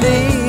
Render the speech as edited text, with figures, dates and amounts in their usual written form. me.